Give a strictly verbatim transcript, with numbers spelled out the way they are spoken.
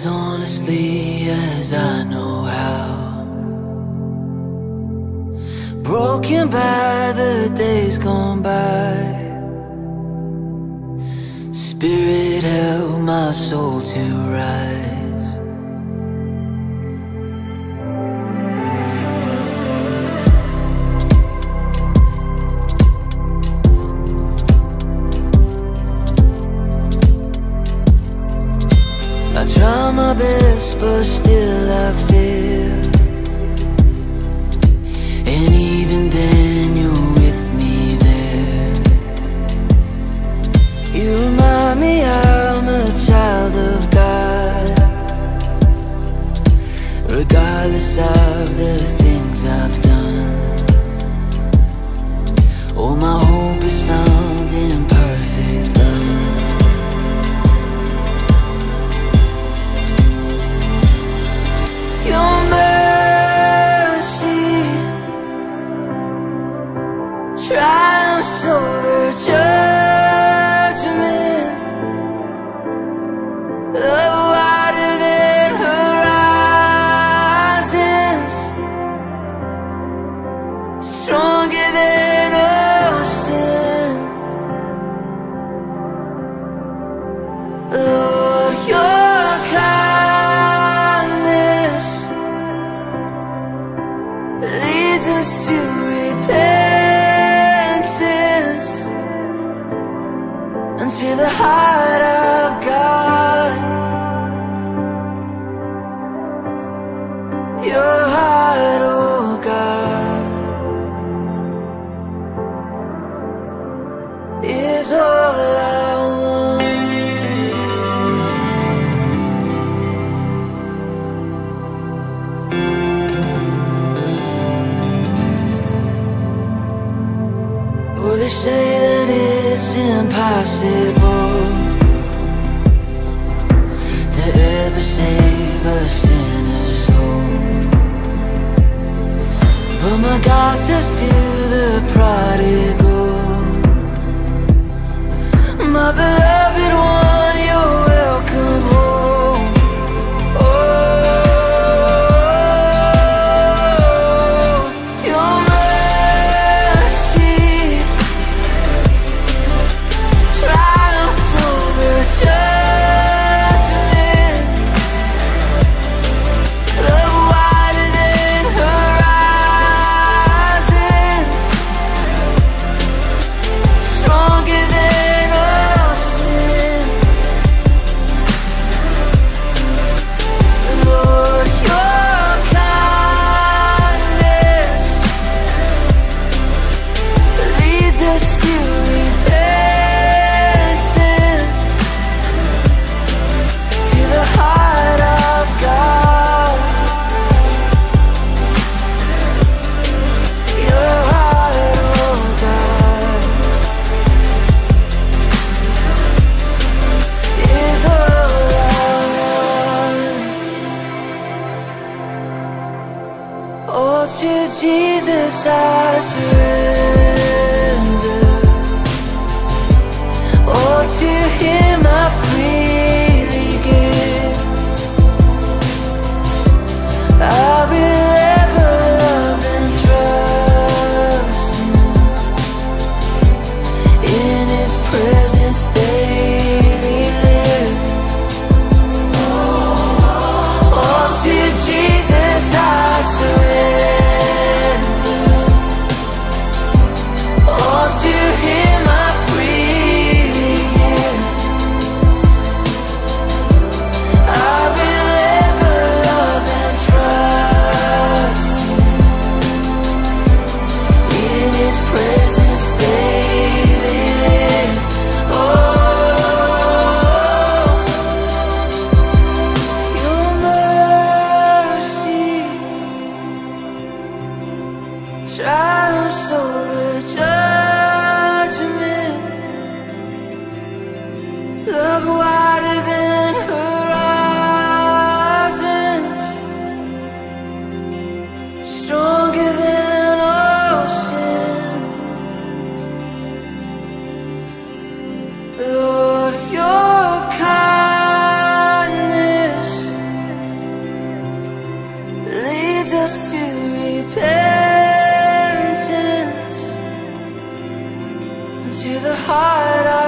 as honestly as I know how. Broken by the days gone by, Spirit help my soul to rise. I try my best, but still I fail. And even then you're with me there. You remind me I'm a child of God, regardless of the things I've done. Oh, my hope is found in perfect love. Your mercy triumphs over judgment. The wider than horizons, stronger than ocean. Lord, your kindness leads us to repentance, unto the heart of God, your heart, oh God, is all I want. Well, they say that it's impossible to ever save a sinner's soul, but my God says to the prodigal, my beloved one, you're welcome home. Oh, your mercy triumphs over judgment. Love wider than horizons, stronger than ocean. Lord, your kindness leads us to repentance, to the heart of God, your heart, oh God, is all I want. All to Jesus I surrender, all to Him I freely give. I will ever love and trust Him, in His presence daily live. All to Jesus I surrender, all to Him I freely give. I will ever love and trust Him, in His presence daily live. Oh, your mercy triumphs over judgment. Love wider than horizons, stronger than ocean. Lord, your kindness to the heart of